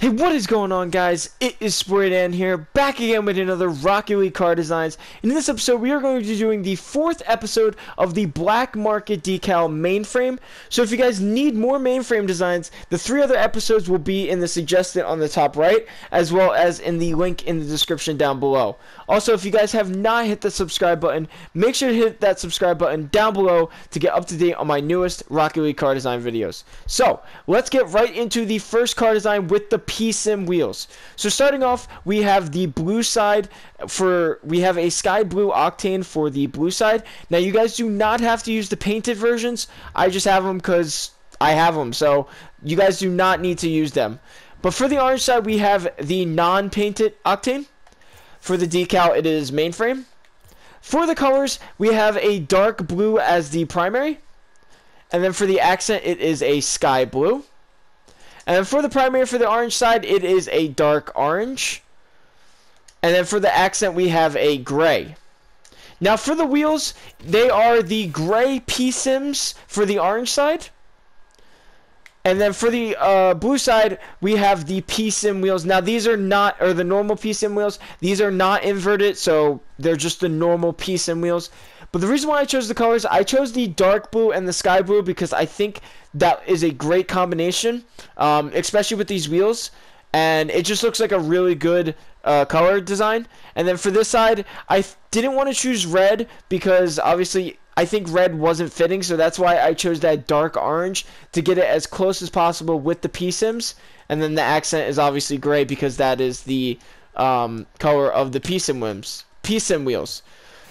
Hey, what is going on, guys? It is Sportydan here, back again with another Rocket League car designs. And in this episode, we are going to be doing the 4th episode of the Black Market Decal Mainframe. So if you guys need more mainframe designs, the 3 other episodes will be in the suggested on the top right, as well as in the link in the description down below. Also, if you guys have not hit the subscribe button, make sure to hit that subscribe button down below to get up to date on my newest Rocket League car design videos. So let's get right into the first car design with the P-SIM wheels. So starting off, we have the blue side we have a sky blue octane for the blue side. Now you guys do not have to use the painted versions. I just have them because I have them, so you guys do not need to use them. But for the orange side, we have the non-painted octane. For the decal, it is mainframe. For the colors, we have a dark blue as the primary, and then for the accent, it is a sky blue. And for the primary, for the orange side, it is a dark orange. And then for the accent, we have a gray. Now for the wheels, they are the gray P-SIMs for the orange side. And then for the blue side, we have the P-SIM wheels. Now these are not, or the normal P-SIM wheels, these are not inverted, so they're just the normal P-SIM wheels. But the reason why I chose the colors, I chose the dark blue and the sky blue because I think that is a great combination, especially with these wheels. And it just looks like a really good color design. And then for this side, I didn't want to choose red because obviously I think red wasn't fitting. So that's why I chose that dark orange to get it as close as possible with the P-SIMs. And then the accent is obviously gray because that is the color of the P-SIM wheels.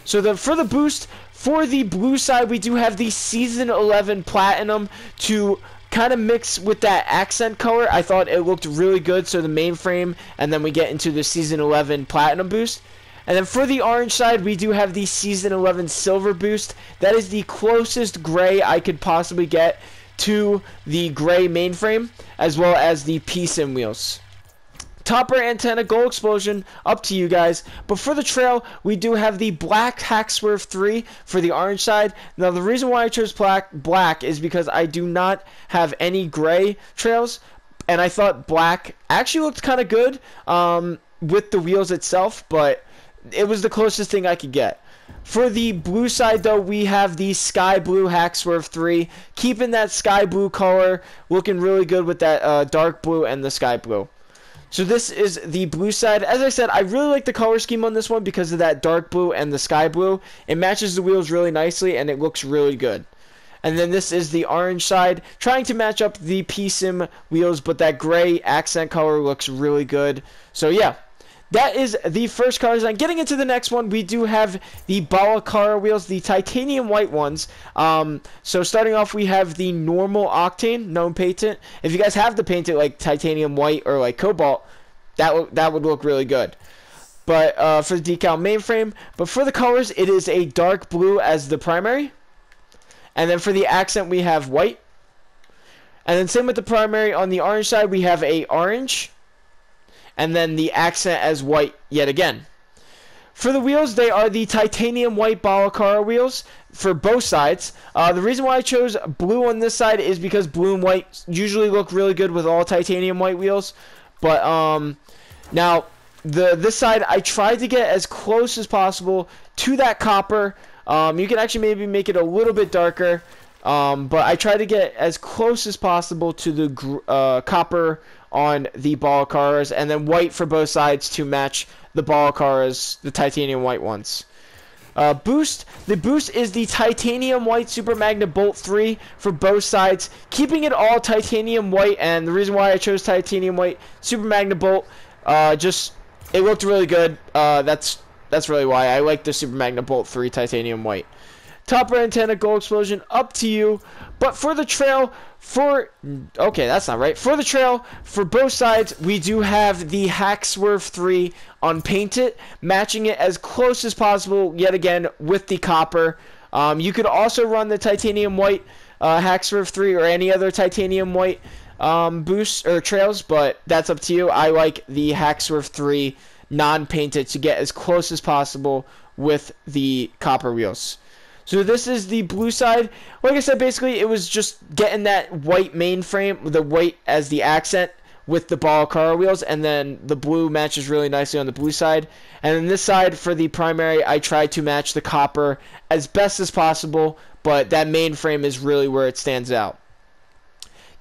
So for the boost, for the blue side, we do have the Season 11 Platinum to kind of mix with that accent color. I thought it looked really good, so the mainframe, and then we get into the Season 11 Platinum boost. And then for the orange side, we do have the Season 11 Silver boost. That is the closest gray I could possibly get to the gray mainframe, as well as the P-SIM wheels. Topper, antenna, goal explosion, up to you guys. But for the trail, we do have the black Hackswerve 3 for the orange side. Now the reason why I chose black is because I do not have any gray trails, and I thought black actually looked kind of good with the wheels itself, but it was the closest thing I could get. For the blue side, though, we have the sky blue Hackswerve 3, keeping that sky blue color, looking really good with that dark blue and the sky blue. So this is the blue side. As I said, I really like the color scheme on this one because of that dark blue and the sky blue. It matches the wheels really nicely, and it looks really good. And then this is the orange side, trying to match up the P-SIM wheels, but that gray accent color looks really good. So yeah, that is the first car design. Getting into the next one, we do have the Balla-Carr wheels, the titanium white ones. So starting off, we have the normal octane, known patent. If you guys have the painted like titanium white or like cobalt, that would look really good. But for the decal mainframe, but for the colors, it is a dark blue as the primary. And then for the accent, we have white. And then same with the primary. On the orange side, we have a orange. And then the accent as white yet again. For the wheels, they are the titanium white Balla-Carr wheels for both sides. The reason why I chose blue on this side is because blue and white usually look really good with all titanium white wheels. But now this side, I tried to get as close as possible to that copper. You can actually maybe make it a little bit darker, but I tried to get as close as possible to the copper on the Balla-Carrs, and then white for both sides to match the Balla-Carrs, the titanium white ones. Boost, the boost is the titanium white Super Magnus Bolt III for both sides, keeping it all titanium white. And the reason why I chose titanium white Super Magnus Bolt, just it looked really good. That's really why I like the Super Magnus Bolt III titanium white. Topper, antenna, goal explosion, up to you. But for the trail, for the trail, for both sides, we do have the Hackswerve 3 unpainted, matching it as close as possible yet again with the copper. You could also run the titanium white Hackswerve 3 or any other titanium white boosts or trails, but that's up to you. I like the Hackswerve 3 non-painted to get as close as possible with the copper wheels. So this is the blue side. Like I said, basically it was just getting that white mainframe, the white as the accent with the Balla-Carr wheels, and then the blue matches really nicely on the blue side. And then this side for the primary, I try to match the copper as best as possible, but that mainframe is really where it stands out.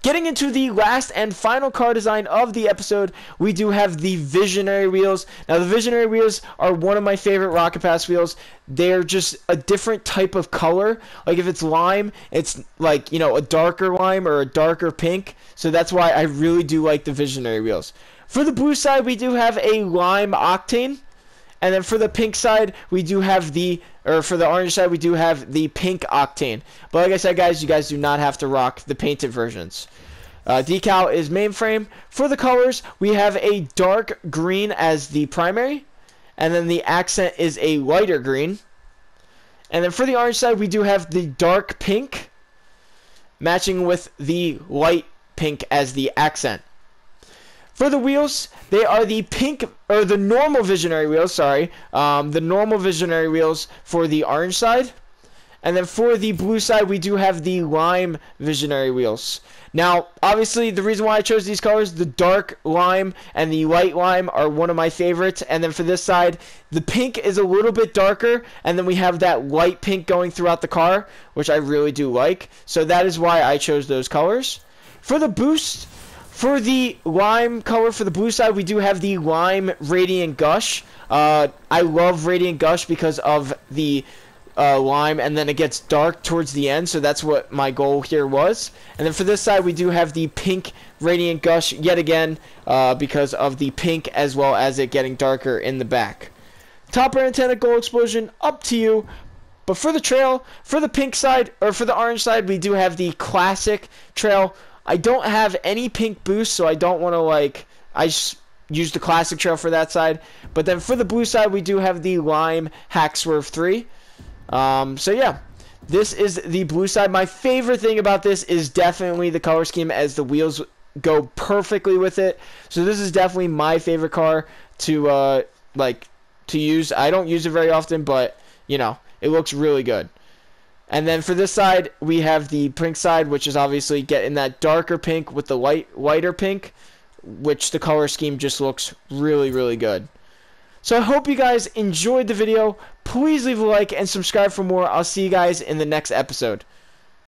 Getting into the last and final car design of the episode, we do have the Visionary wheels. Now, the Visionary wheels are one of my favorite Rocket Pass wheels. They're just a different type of color. Like, if it's lime, it's like, you know, a darker lime or a darker pink. So that's why I really do like the Visionary wheels. For the blue side, we do have a lime octane. And then for the pink side, we do have the, or for the orange side, we do have the pink octane. But like I said, guys, you guys do not have to rock the painted versions. Decal is mainframe. For the colors, we have a dark green as the primary. And then the accent is a lighter green. And then for the orange side, we do have the dark pink, matching with the light pink as the accent. For the wheels, they are the pink, or the normal Visionary wheels, sorry. The normal Visionary wheels for the orange side. And then for the blue side, we do have the lime Visionary wheels. Now, obviously, the reason why I chose these colors, the dark lime and the light lime are one of my favorites. And then for this side, the pink is a little bit darker. And then we have that light pink going throughout the car, which I really do like. So that is why I chose those colors. For the boost, for the lime color, for the blue side, we do have the lime Radiant Gush. I love Radiant Gush because of the lime, and then it gets dark towards the end, so that's what my goal here was. And then for this side, we do have the pink Radiant Gush yet again because of the pink as well as it getting darker in the back. Topper antenna, goal explosion, up to you. But for the trail, for the pink side, or for the orange side, we do have the classic trail. I don't have any pink boost, so I don't want to, like, I just use the classic trail for that side. But then for the blue side, we do have the lime Hackswerve 3. So yeah, this is the blue side. My favorite thing about this is definitely the color scheme, as the wheels go perfectly with it. So this is definitely my favorite car to to use. I don't use it very often, but you know, it looks really good. And then for this side, we have the pink side, which is obviously getting that darker pink with the lighter pink, which the color scheme just looks really, really good. So I hope you guys enjoyed the video. Please leave a like and subscribe for more. I'll see you guys in the next episode.